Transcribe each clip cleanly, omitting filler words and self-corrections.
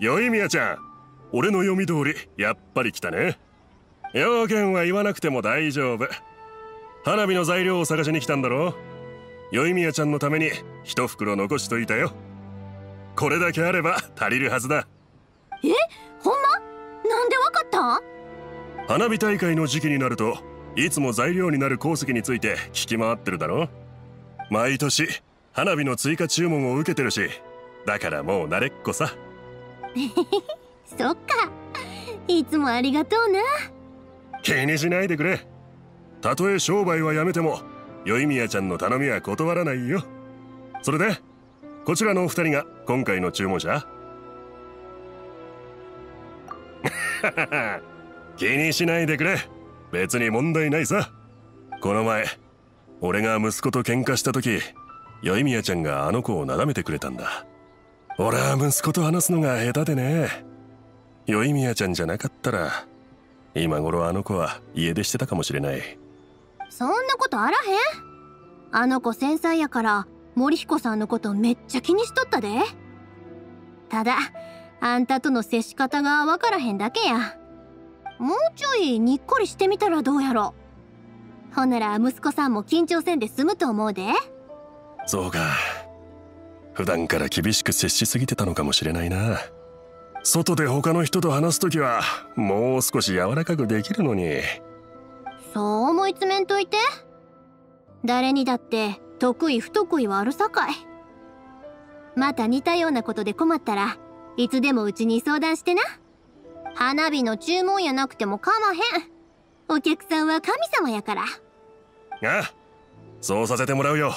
よいみやちゃん、俺の読み通りやっぱり来たね。要件は言わなくても大丈夫。花火の材料を探しに来たんだろ。よいみやちゃんのために一袋残しといたよ。これだけあれば足りるはずだ。え、ほんま？なんでわかった？花火大会の時期になるといつも材料になる鉱石について聞き回ってるだろ。毎年花火の追加注文を受けてるし、だからもう慣れっこさ。そっか、いつもありがとうな。気にしないでくれ。たとえ商売はやめても宵宮ちゃんの頼みは断らないよ。それでこちらのお二人が今回の注文者？気にしないでくれ、別に問題ないさ。この前俺が息子と喧嘩した時、宵宮ちゃんがあの子をなだめてくれたんだ。俺は息子と話すのが下手でね。よいみやちゃんじゃなかったら今頃あの子は家出してたかもしれない。そんなことあらへん。あの子繊細やから森彦さんのことめっちゃ気にしとったで。ただあんたとの接し方がわからへんだけや。もうちょいにっこりしてみたらどうやろ。ほんなら息子さんも緊張せんで済むと思うで。そうか、普段から厳しく接しすぎてたのかもしれないな。外で他の人と話すときはもう少し柔らかくできるのに。そう思い詰めんといて。誰にだって得意不得意はあるさかい。また似たようなことで困ったらいつでもうちに相談してな。花火の注文やなくてもかまへん。お客さんは神様やから。ああ、そうさせてもらうよ。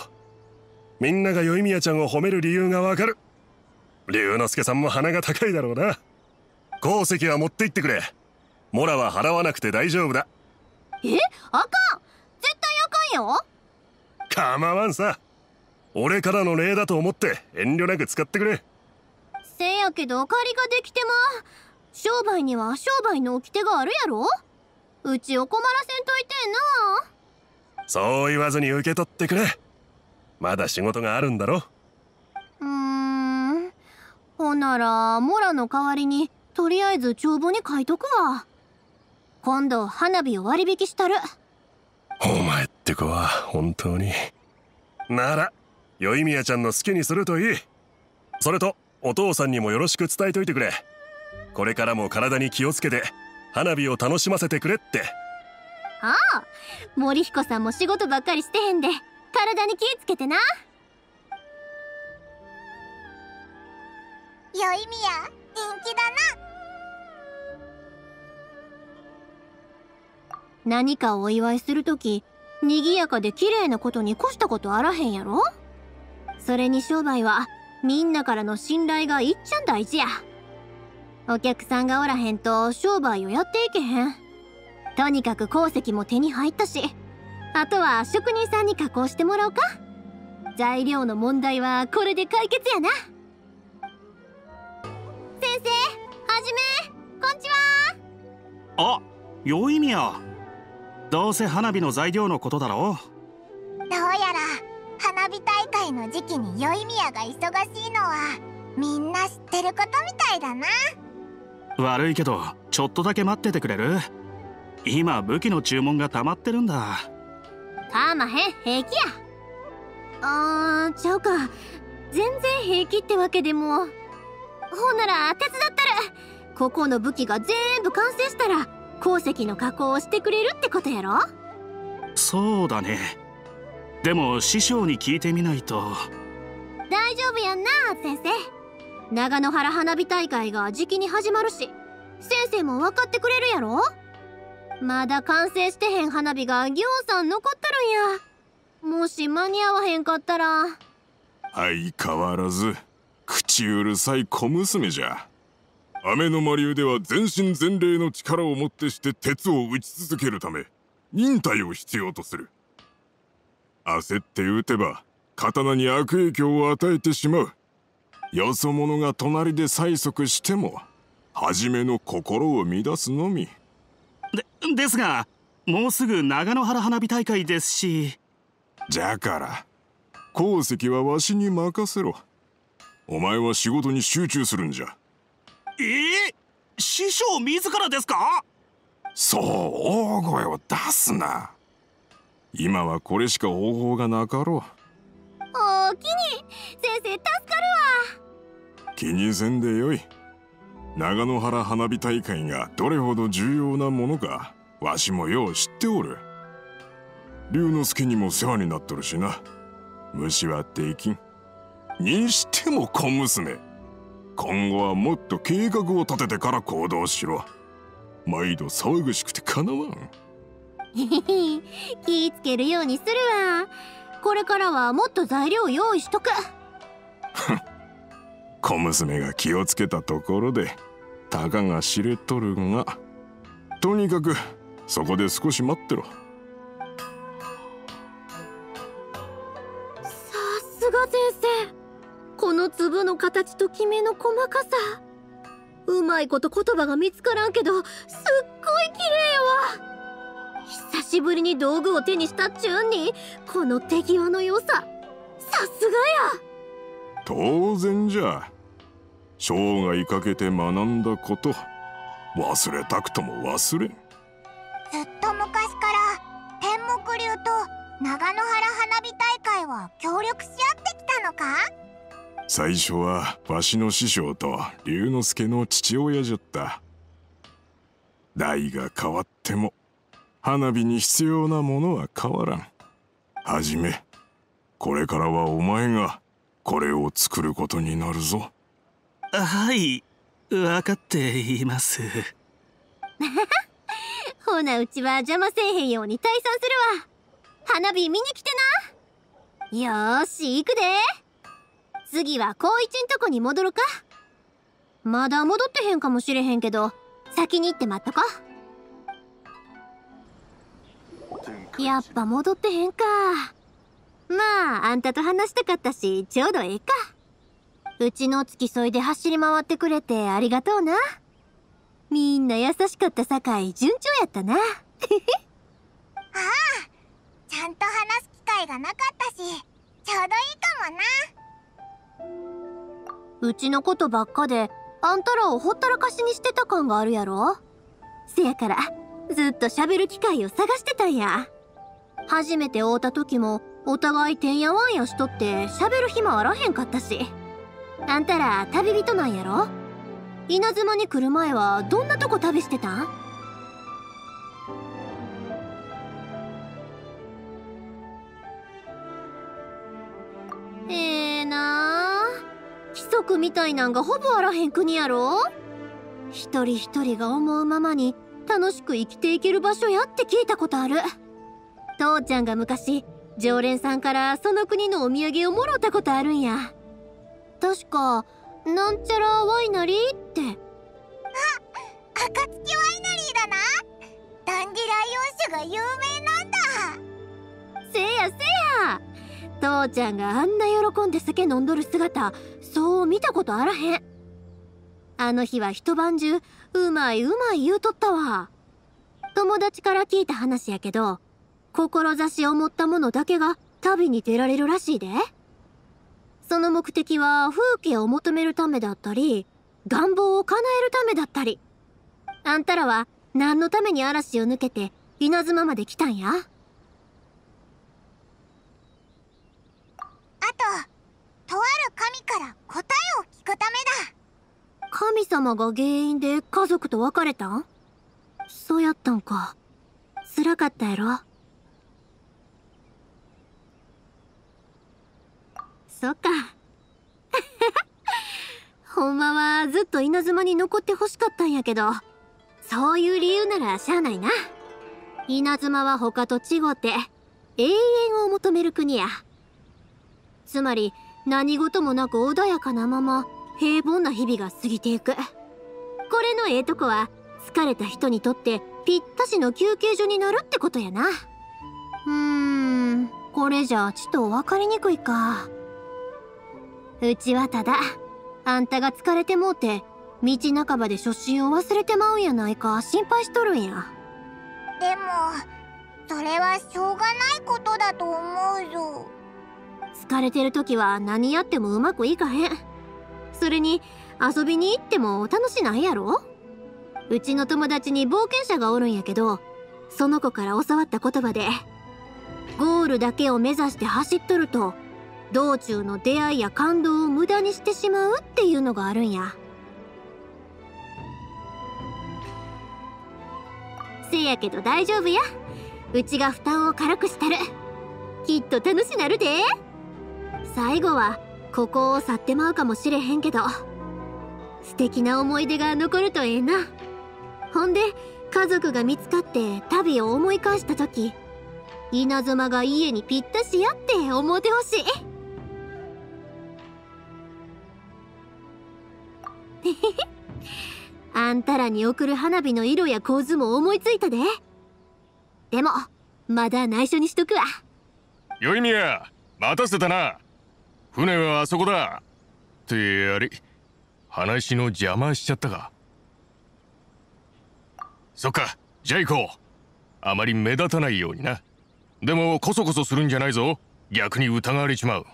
みんながよいみやちゃんを褒める理由がわかる。龍之介さんも鼻が高いだろうな。鉱石は持って行ってくれ。モラは払わなくて大丈夫だ。え、あかん。絶対あかんよ。構わんさ。俺からの礼だと思って遠慮なく使ってくれ。せやけど借りができても商売には商売の掟があるやろ。うちを困らせんといてな。そう言わずに受け取ってくれ。まだ仕事があるんだろ。ほならモラの代わりにとりあえず帳簿に書いとくわ。今度花火を割引したる。お前って子は本当に。ならよいみやちゃんの好きにするといい。それとお父さんにもよろしく伝えといてくれ。これからも体に気をつけて花火を楽しませてくれって。ああ、森彦さんも仕事ばっかりしてへんで体に気ぃつけてな。よいみや、元気だな。何かお祝いするときにぎやかで綺麗なことに越したことあらへんやろ。それに商売はみんなからの信頼がいっちゃん大事や。お客さんがおらへんと商売をやっていけへん。とにかく鉱石も手に入ったし、あとは職人さんに加工してもらおうか。材料の問題はこれで解決やな。先生、はじめこんちは。あ、よいみや。どうせ花火の材料のことだろう。どうやら花火大会の時期によいみやが忙しいのはみんな知ってることみたいだな。悪いけどちょっとだけ待っててくれる？今武器の注文が溜まってるんだ。かまへん、平気や。あー、ちゃうか、全然平気ってわけでも。ほんなら手伝ったる。ここの武器が全部完成したら鉱石の加工をしてくれるってことやろ。そうだね。でも師匠に聞いてみないと。大丈夫やんな先生。長野原花火大会が時期に始まるし、先生も分かってくれるやろ。まだ完成してへん花火がぎょうさん残っとるんや。もし間に合わへんかったら。相変わらず口うるさい小娘じゃ。雨の魔流では全身全霊の力をもってして鉄を打ち続けるため忍耐を必要とする。焦って打てば刀に悪影響を与えてしまう。よそ者が隣で催促しても初めの心を乱すのみ。ですがもうすぐ長野原花火大会ですし。じゃから功績はわしに任せろ。お前は仕事に集中するんじゃ。師匠自らですか。そう大声を出すな。今はこれしか方法がなかろう。おおきに先生助かるわ。気にせんでよい。長野原花火大会がどれほど重要なものかわしもよう知っておる。龍之介にも世話になっとるしな。虫はできん。にしても小娘、今後はもっと計画を立ててから行動しろ。毎度騒ぐしくてかなわん。気ぃつけるようにするわ。これからはもっと材料用意しとく。小娘が気をつけたところでたかが知れとるが、とにかくそこで少し待ってろ。さすが先生、この粒の形ときめの細かさ、うまいこと言葉が見つからんけどすっごい綺麗やわ。久しぶりに道具を手にしたっちゅうんにこの手際の良さ、さすがや。当然じゃ。生涯かけて学んだこと忘れたくとも忘れん。ずっと昔から天目流と長野原花火大会は協力し合ってきたのか。最初はわしの師匠と龍之介の父親じゃった。代が変わっても花火に必要なものは変わらん。はじめこれからはお前がこれを作ることになるぞ。はい、分かっています。ほなうちは邪魔せえへんように退散するわ。花火見に来てな。よーし行くで。次は高一んとこに戻るか。まだ戻ってへんかもしれへんけど先に行って待っとこ。やっぱ戻ってへんか。まああんたと話したかったしちょうどええか。うちの付き添いで走り回ってくれてありがとうな。みんな優しかったさかい順調やったな。ああ、ちゃんと話す機会がなかったしちょうどいいかもな。うちのことばっかであんたらをほったらかしにしてた感があるやろ。せやからずっと喋る機会を探してたんや。初めて会うた時もお互いてんやわんやしとって喋る暇あらへんかったし。あんたら旅人なんやろ。稲妻に来る前はどんなとこ旅してたん。ええなあ、規則みたいなんがほぼあらへん国やろ。一人一人が思うままに楽しく生きていける場所やって聞いたことある。父ちゃんが昔常連さんからその国のお土産をもろたことあるんや。確かなんちゃらワイナリーって。あ、暁ワイナリーだな。ダンディライオン酒が有名なんだ。せやせや、父ちゃんがあんな喜んで酒飲んどる姿そう見たことあらへん。あの日は一晩中うまいうまい言うとったわ。友達から聞いた話やけど志を持った者だけが旅に出られるらしいで。その目的は風景を求めるためだったり願望を叶えるためだったり。あんたらは何のために嵐を抜けて稲妻まで来たんや。あととある神から答えを聞くためだ。神様が原因で家族と別れたん。そうやったんか。辛かったやろ。そっか。ほんまはずっと稲妻に残ってほしかったんやけど、そういう理由ならしゃあないな。稲妻は他と違うて永遠を求める国や。つまり何事もなく穏やかなまま平凡な日々が過ぎていく。これのええとこは疲れた人にとってぴったしの休憩所になるってことやな。これじゃちと分かりにくいか。うちはただあんたが疲れてもうて道半ばで初心を忘れてまうんやないか心配しとるんや。でもそれはしょうがないことだと思うぞ。疲れてる時は何やってもうまくいかへん。それに遊びに行っても楽しないやろ。うちの友達に冒険者がおるんやけど、その子から教わった言葉で、ゴールだけを目指して走っとると道中の出会いや感動を無駄にしてしまうっていうのがあるんや。せやけど大丈夫や。うちが負担を軽くしたる。きっと楽しなるで。最後はここを去ってまうかもしれへんけど、素敵な思い出が残るとええな。ほんで家族が見つかって旅を思い返した時、稲妻が家にぴったしやって思うてほしい。あんたらに送る花火の色や構図も思いついたで。でもまだ内緒にしとくわ。よいみや、待たせたな。船はあそこだ。ってあれ、話の邪魔しちゃったか。そっか、じゃあ行こう。あまり目立たないようにな。でもこそこそするんじゃないぞ。逆に疑われちまう。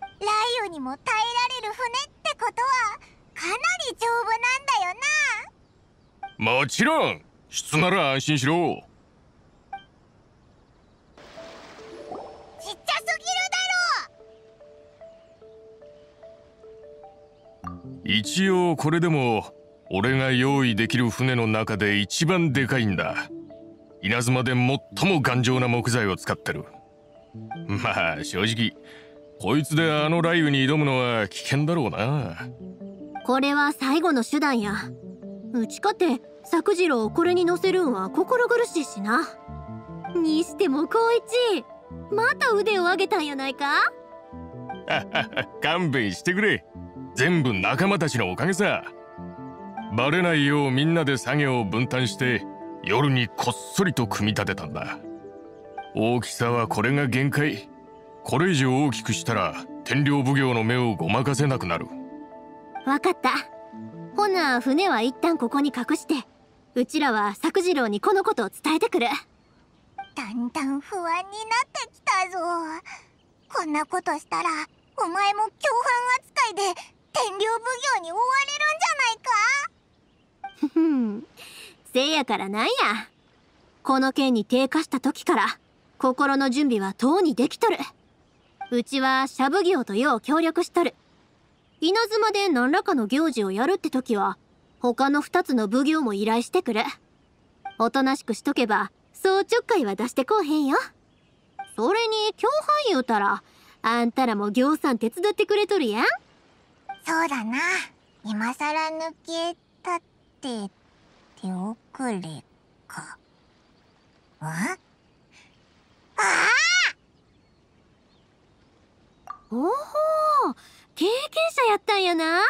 雷雨にも耐えられる船ってことはかなり丈夫なんだよな。もちろん質なら安心しろ。ちっちゃすぎるだろ。一応これでも俺が用意できる船の中で一番でかいんだ。稲妻で最も頑丈な木材を使ってる。まあ正直こいつであの雷雨に挑むのは危険だろうな。これは最後の手段や。うちかて作次郎をこれに乗せるんは心苦しいしな。にしても光一、また腕を上げたんやないか。勘弁してくれ。全部仲間たちのおかげさ。バレないようみんなで作業を分担して夜にこっそりと組み立てたんだ。大きさはこれが限界。これ以上大きくしたら天領奉行の目をごまかせなくなる。わかった。ほな船は一旦ここに隠して、うちらは作次郎にこのことを伝えてくる。だんだん不安になってきたぞ。こんなことしたらお前も共犯扱いで天領奉行に追われるんじゃないか。ふふん、せいやからなんや。この件に低下した時から心の準備はとうにできとる。うちはしゃぶ業とよう協力しとる。稲妻で何らかの行事をやるって時は他の2つの奉行も依頼してくる。おとなしくしとけばそうちょっかいは出してこうへんよ。それに共犯言うたらあんたらも行さん手伝ってくれとるやん。そうだな。今さら抜けたって手遅れか。ああおお、経験者やったんやな。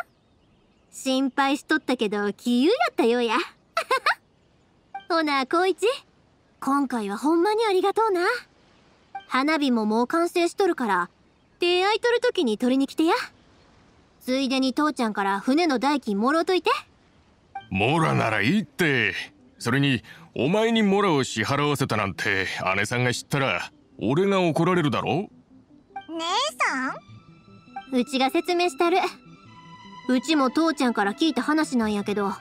心配しとったけど杞憂やったようや。ほな光一、今回はほんまにありがとうな。花火ももう完成しとるから手空いとる時に取りに来てや。ついでに父ちゃんから船の代金もろうといて。モラならいいって。それにお前にモラを支払わせたなんて姉さんが知ったら俺が怒られるだろ。姉さん、うちが説明したる。うちも父ちゃんから聞いた話なんやけど、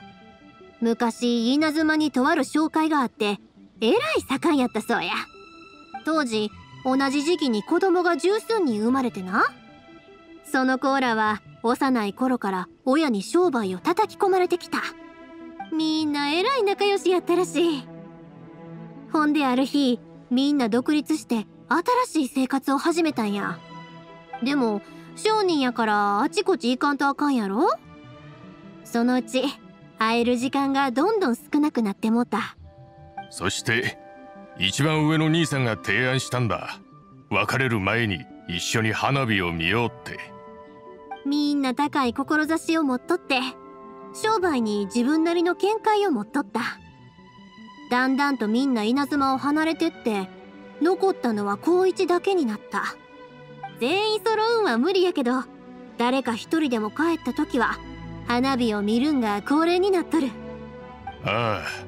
昔稲妻にとある紹介があってえらい盛んやったそうや。当時同じ時期に子供が十数人生まれてな、その子らは幼い頃から親に商売を叩き込まれてきた。みんなえらい仲良しやったらしい。ほんである日みんな独立して新しい生活を始めたんや。でも商人やからあちこち行かんとあかんやろ。そのうち会える時間がどんどん少なくなってもった。そして一番上の兄さんが提案したんだ。別れる前に一緒に花火を見ようって。みんな高い志を持っとって商売に自分なりの見解を持っとった。だんだんとみんな稲妻を離れてって残ったのは光一だけになった。全員揃うんは無理やけど誰か一人でも帰った時は花火を見るんが恒例になっとる。ああ、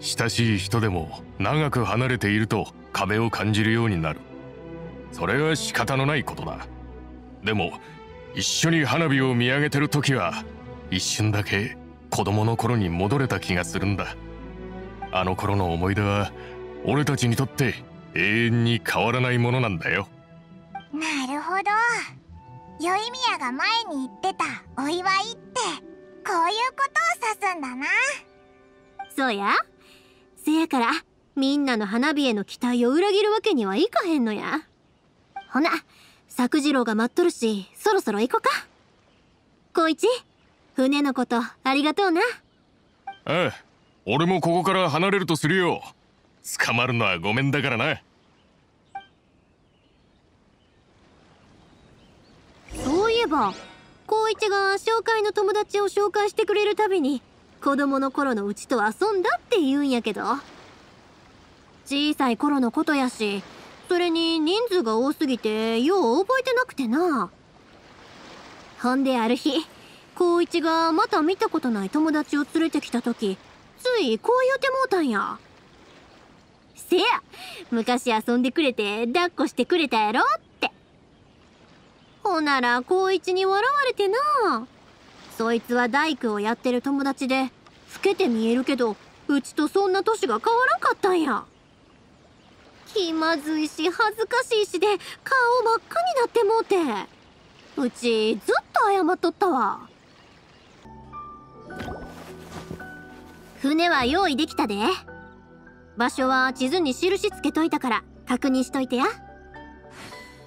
親しい人でも長く離れていると壁を感じるようになる。それは仕方のないことだ。でも一緒に花火を見上げてる時は一瞬だけ子供の頃に戻れた気がするんだ。あの頃の思い出は俺たちにとって永遠に変わらないものなんだよ。なるほど。宵宮が前に言ってたお祝いってこういうことを指すんだな。そうや。せやからみんなの花火への期待を裏切るわけにはいかへんのや。ほな作次郎が待っとるし、そろそろ行こか。光一、船のことありがとうな。ええ、俺もここから離れるとするよ。捕まるのはごめんだからな。そういえば光一が紹介の友達を紹介してくれるたびに子供の頃のうちと遊んだって言うんやけど、小さい頃のことやし、それに人数が多すぎてよう覚えてなくてな。ほんである日光一がまた見たことない友達を連れてきた時、ついこう言うてもうたんや。せや、昔遊んでくれて抱っこしてくれたやろって。ほなら光一に笑われてな。そいつは大工をやってる友達で、老けて見えるけどうちとそんな年が変わらんかったんや。気まずいし恥ずかしいしで顔真っ赤になってもうて、うちずっと謝っとったわ。船は用意できたで。場所は地図に印つけといたから確認しといてや。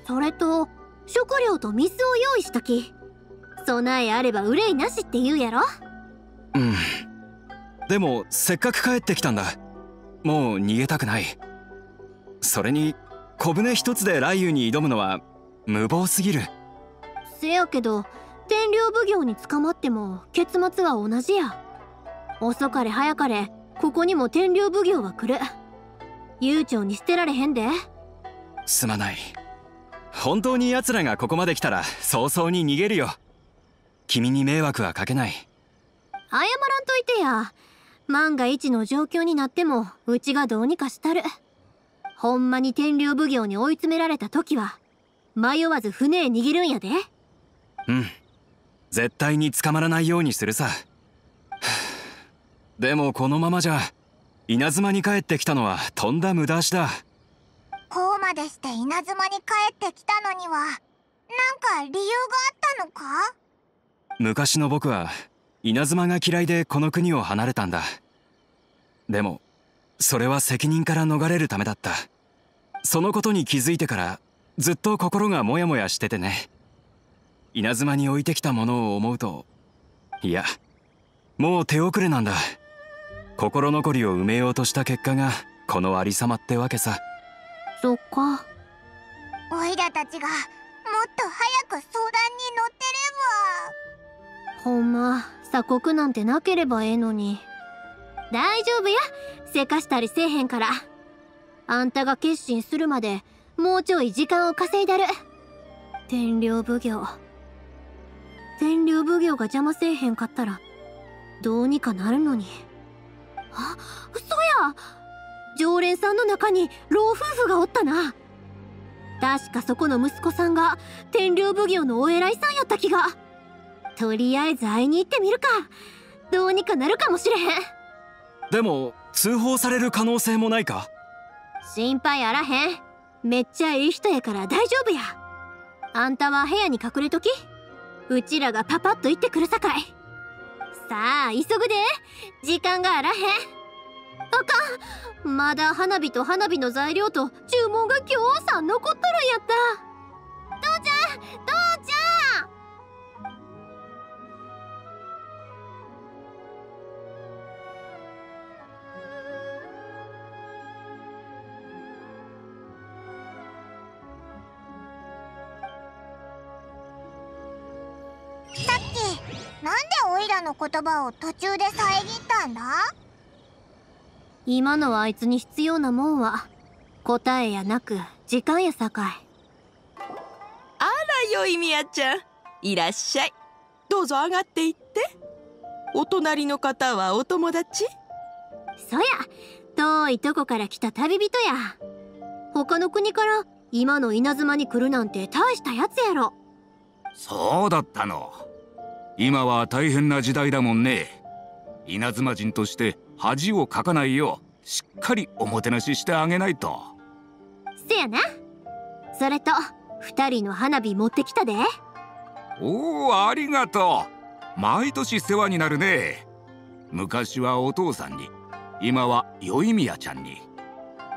それと食料と水を用意しとき。備えあれば憂いなしって言うやろ。うん、でもせっかく帰ってきたんだ。もう逃げたくない。それに小舟一つで雷雨に挑むのは無謀すぎる。せやけど天領奉行に捕まっても結末は同じや。遅かれ早かれここにも天領奉行は来る。悠長に捨てられへんで。すまない。本当に奴らがここまで来たら早々に逃げるよ。君に迷惑はかけない。謝らんといてや。万が一の状況になってもうちがどうにかしたる。ほんまに天領奉行に追い詰められた時は迷わず船へ逃げるんやで。うん、絶対に捕まらないようにするさ。でもこのままじゃ稲妻に帰ってきたのはとんだ無駄足だ。こうまでして稲妻に帰ってきたのにはなんか理由があったのか。昔の僕は稲妻が嫌いでこの国を離れたんだ。でもそれは責任から逃れるためだった。そのことに気づいてからずっと心がモヤモヤしててね。稲妻に置いてきたものを思うと、いや、もう手遅れなんだ。心残りを埋めようとした結果がこのありさまってわけさ。そっか。おいらたちがもっと早く相談に乗ってれば。ほんま鎖国なんてなければええのに。大丈夫や、せかしたりせえへんから。あんたが決心するまでもうちょい時間を稼いだる。天領奉行が邪魔せえへんかったらどうにかなるのに。あ、嘘や。常連さんの中に老夫婦がおったな。確かそこの息子さんが天領奉行のお偉いさんやった気が。とりあえず会いに行ってみるか。どうにかなるかもしれへん。でも通報される可能性もないか。心配あらへん。めっちゃいい人やから大丈夫や。あんたは部屋に隠れとき。うちらがパパッと行ってくるさかい。さあ急ぐで、時間があらへん。あかん、まだ花火と花火の材料と注文がぎょうさん残っとるんやった。父ちゃんなんでオイラの言葉を途中で遮ったんだ。今のはあいつに必要なもんは答えやなく時間やさかい。あらよいみやちゃん、いらっしゃい。どうぞ上がっていって。お隣の方はお友達？そや、遠いとこから来た旅人や。他の国から今の稲妻に来るなんて大したやつやろ。そうだったの。今は大変な時代だもんね。稲妻人として恥をかかないようしっかりおもてなししてあげないと。せやな。それと2人の花火持ってきたで。おお、ありがとう。毎年世話になるね。昔はお父さんに、今は宵宮ちゃんに。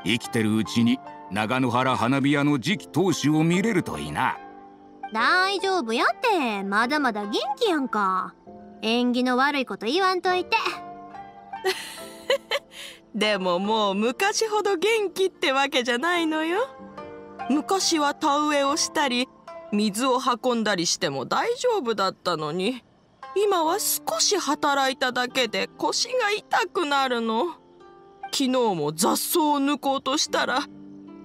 生きてるうちに長野原花火屋の次期当主を見れるといいな。大丈夫やって、まだまだ元気やんか。縁起の悪いこと言わんといて。でももう昔ほど元気ってわけじゃないのよ。昔は田植えをしたり水を運んだりしても大丈夫だったのに、今は少し働いただけで腰が痛くなるの。昨日も雑草を抜こうとしたら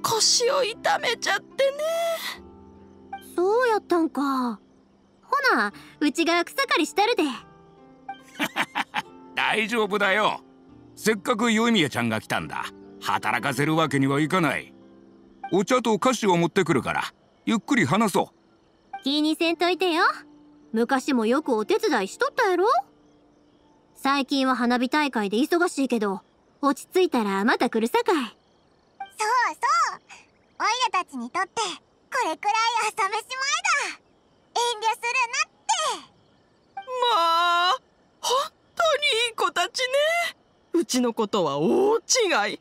腰を痛めちゃってね。そうやったんか。ほなうちが草刈りしたるで。大丈夫だよ。せっかく宵宮ちゃんが来たんだ。働かせるわけにはいかない。お茶と菓子を持ってくるからゆっくり話そう。気にせんといてよ。昔もよくお手伝いしとったやろ。最近は花火大会で忙しいけど、落ち着いたらまた来るさかい。そうそう、おいらたちにとってこれくらい朝飯前だ。遠慮するなって。まあ本当にいい子たちね。うちのことは大違い。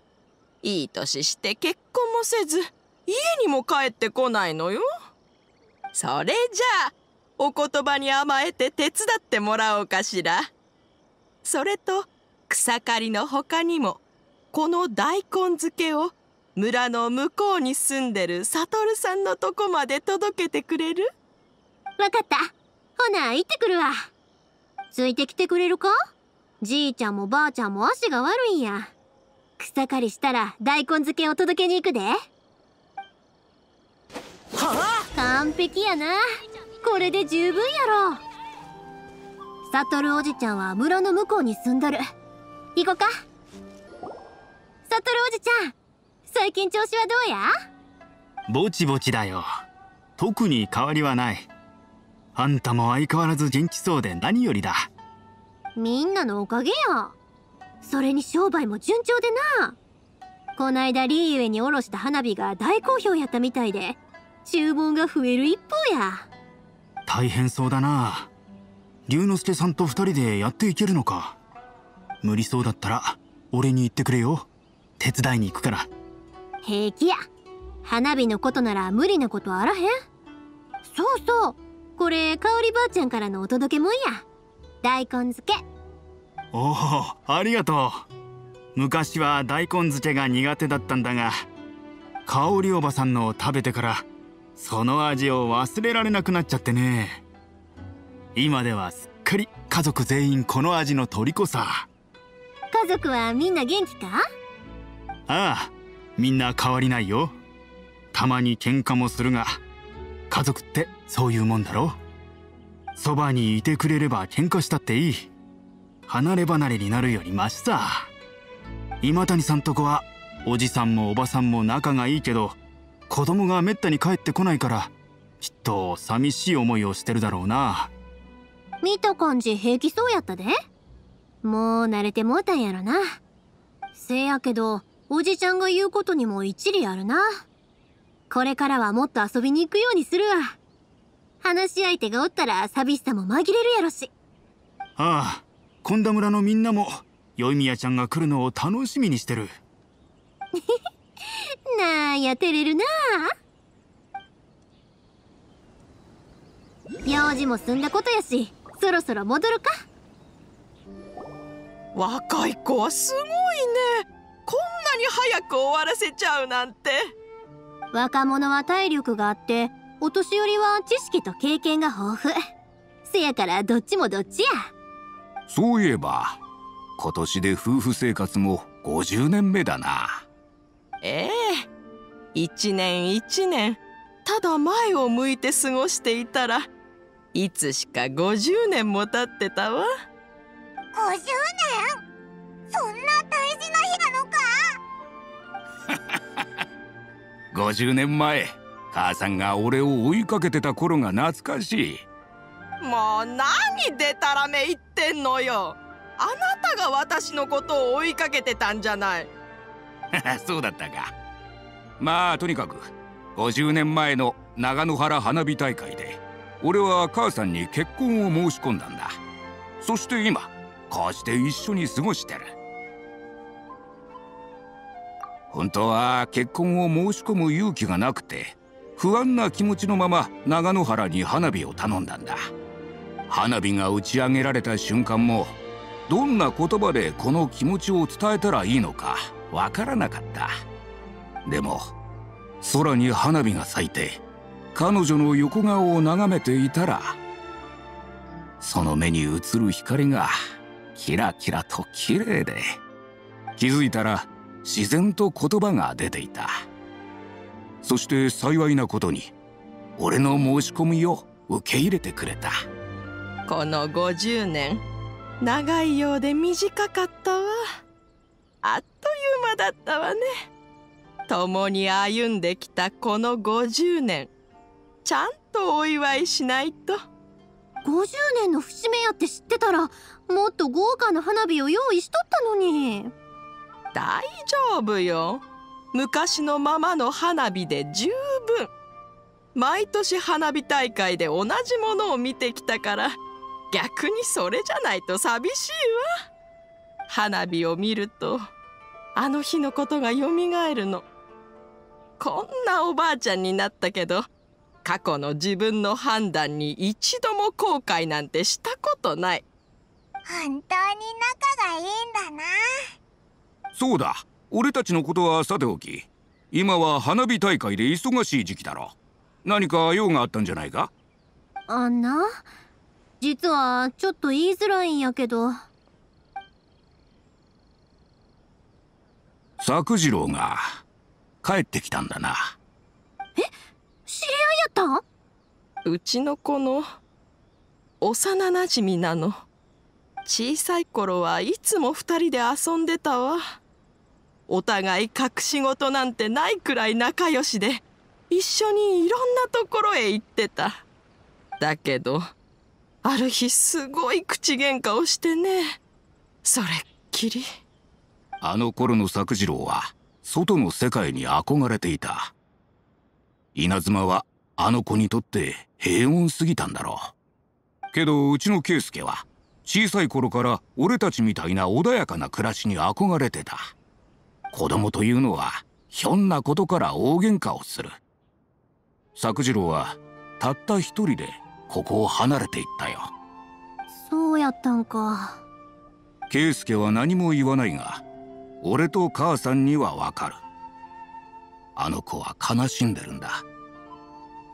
いい年して結婚もせず家にも帰ってこないのよ。それじゃあお言葉に甘えて手伝ってもらおうかしら。それと草刈りの他にも、この大根漬けを村の向こうに住んでるサトルさんのとこまで届けてくれる？わかった。ほな行ってくるわ。ついてきてくれるか？じいちゃんもばあちゃんも足が悪いんや。草刈りしたら大根漬けを届けに行くで。はあ、完璧やな。これで十分やろ。サトルおじちゃんは村の向こうに住んどる。行こうか。サトルおじちゃん、最近調子はどうや？ぼちぼちだよ。特に変わりはない。あんたも相変わらず元気そうで何よりだ。みんなのおかげや。それに商売も順調でな。こないだリーウェにおろした花火が大好評やったみたいで、注文が増える一方や。大変そうだな。龍之介さんと2人でやっていけるのか。無理そうだったら俺に言ってくれよ。手伝いに行くから。平気や。花火のことなら無理なことあらへん。そうそう、これ香織ばあちゃんからのお届けもんや。大根漬け。おお、ありがとう。昔は大根漬けが苦手だったんだが、香織おばさんのを食べてからその味を忘れられなくなっちゃってね。今ではすっかり家族全員この味の虜さ。家族はみんな元気か？ああ、みんな変わりないよ。たまに喧嘩もするが、家族ってそういうもんだろ。そばにいてくれれば喧嘩したっていい。離れ離れになるよりマシさ。今谷さんとこはおじさんもおばさんも仲がいいけど、子供がめったに帰ってこないからきっと寂しい思いをしてるだろうな。見た感じ平気そうやったで。もう慣れてもうたんやろな。せやけどおじちゃんが言うことにも一理あるな。これからはもっと遊びに行くようにするわ。話し相手がおったら寂しさも紛れるやろし。ああ、今田村のみんなも宵宮ちゃんが来るのを楽しみにしてる。なんや照れるなあ。用事も済んだことやし、そろそろ戻るか。若い子はすごいね。こんなに早く終わらせちゃうなんて。若者は体力があって、お年寄りは知識と経験が豊富。せやからどっちもどっちや。そういえば今年で夫婦生活も50年目だな。ええ、一年一年ただ前を向いて過ごしていたらいつしか50年も経ってたわ。50年？そんな大事な日なのか50年前、母さんが俺を追いかけてた頃が懐かしい。もう何でたらめ言ってんのよ。あなたが私のことを追いかけてたんじゃない。そうだったか。まあとにかく50年前の長野原花火大会で俺は母さんに結婚を申し込んだんだ。そして今こうして一緒に過ごしてる。本当は結婚を申し込む勇気がなくて不安な気持ちのまま長野原に花火を頼んだんだ。花火が打ち上げられた瞬間もどんな言葉でこの気持ちを伝えたらいいのかわからなかった。でも空に花火が咲いて彼女の横顔を眺めていたら、その目に映る光がキラキラと綺麗で、気づいたら自然と言葉が出ていた。そして幸いなことに俺の申し込みを受け入れてくれた。この50年長いようで短かったわ。あっという間だったわね。共に歩んできたこの50年、ちゃんとお祝いしないと。50年の節目やって知ってたら、もっと豪華な花火を用意しとったのに。大丈夫よ。昔のままの花火で十分。毎年花火大会で同じものを見てきたから、逆にそれじゃないと寂しいわ。花火を見るとあの日のことがよみがえるの。こんなおばあちゃんになったけど、過去の自分の判断に一度も後悔なんてしたことない。本当に仲がいいんだな。そうだ、俺たちのことはさておき、今は花火大会で忙しい時期だろ。何か用があったんじゃないか？あんな、実はちょっと言いづらいんやけど、作次郎が帰ってきたんだな。え、知り合いやった？うちの子の幼なじみなの。小さい頃はいつも二人で遊んでたわ。お互い隠し事なんてないくらい仲良しで、一緒にいろんなところへ行ってた。だけどある日すごい口喧嘩をしてね。それっきり。あの頃の作次郎は外の世界に憧れていた。稲妻はあの子にとって平穏すぎたんだろう。けどうちの圭介は小さい頃から俺たちみたいな穏やかな暮らしに憧れてた。子供というのはひょんなことから大喧嘩をする。作次郎はたった一人でここを離れていったよ。そうやったんか。圭介は何も言わないが、俺と母さんにはわかる。あの子は悲しんでるんだ。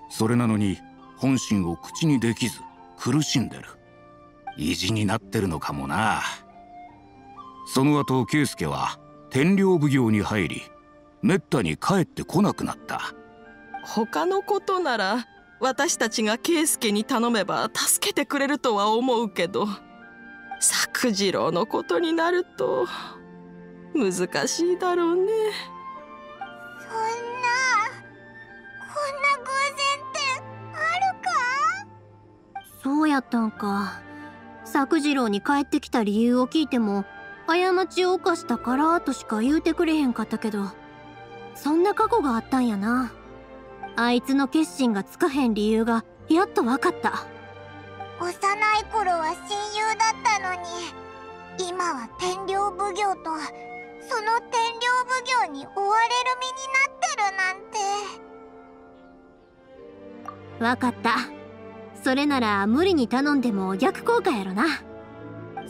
それなのに本心を口にできず苦しんでる。意地になってるのかもな。その後圭介は天領奉行に入り、めったに帰ってこなくなった。他のことなら私たちが圭介に頼めば助けてくれるとは思うけど、作次郎のことになると難しいだろうね。そんな、こんな偶然ってあるか？そうやったんか。作次郎に帰ってきた理由を聞いても、過ちを犯したからとしか言うてくれへんかったけど、そんな過去があったんやな。あいつの決心がつかへん理由がやっと分かった。幼い頃は親友だったのに、今は天領奉行とその天領奉行に追われる身になってるなんて。分かった。それなら無理に頼んでも逆効果やろな。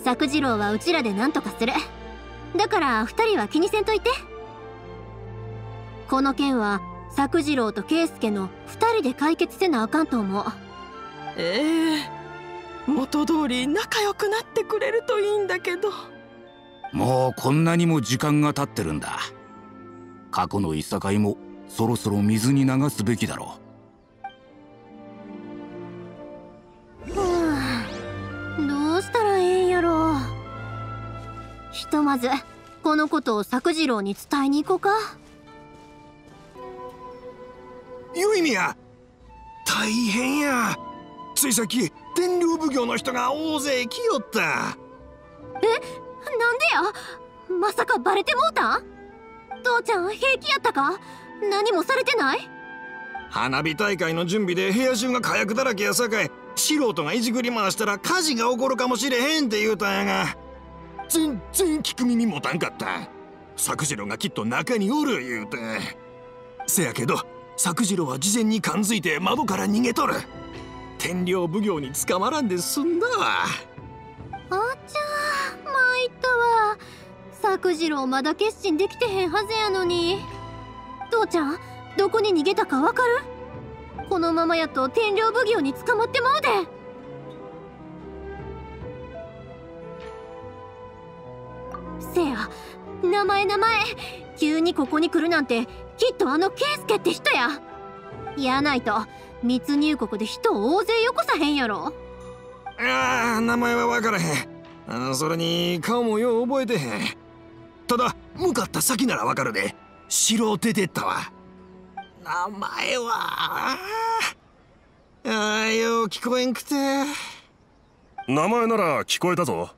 作次郎はうちらで何とかする。だから二人は気にせんといて。この件は作次郎と圭介の二人で解決せなあかんと思う。ええ、元通り仲良くなってくれるといいんだけど。もうこんなにも時間が経ってるんだ。過去のいさかいもそろそろ水に流すべきだろう。ひとまずこのことを作次郎に伝えに行こうか。よいみや、大変や。ついさっき天領奉行の人が大勢来よった。え、なんでや。まさかバレてもうたん。父ちゃん平気やったか。何もされてない。花火大会の準備で部屋中が火薬だらけやさかい、素人がいじくり回したら火事が起こるかもしれへんって言うたんやが、全然聞く耳持たんかった。作次郎がきっと中におる言うて。せやけど作次郎は事前に感づいて窓から逃げとる。天領奉行に捕まらんで済んだわ。あちゃー、参ったわ。作次郎まだ決心できてへんはずやのに。父ちゃんどこに逃げたかわかる。このままやと天領奉行に捕まってまうで。せや、名前急にここに来るなんてきっとあのケイスケって人や。やないと密入国で人を大勢よこさへんやろ。ああ、名前は分からへん。それに顔もよう覚えてへん。ただ向かった先なら分かるで。城を出てったわ。名前はよう聞こえんくて。名前なら聞こえたぞ。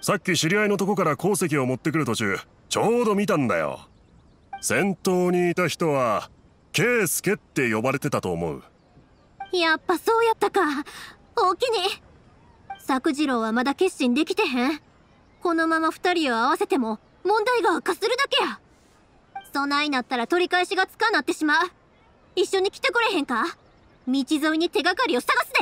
さっき知り合いのとこから鉱石を持ってくる途中ちょうど見たんだよ。先頭にいた人はケイスケって呼ばれてたと思う。やっぱそうやったか。おおきに。作次郎はまだ決心できてへん。このまま二人を合わせても問題が悪化するだけや。そないなったら取り返しがつかなってしまう。一緒に来てくれへんか。道沿いに手がかりを探すで。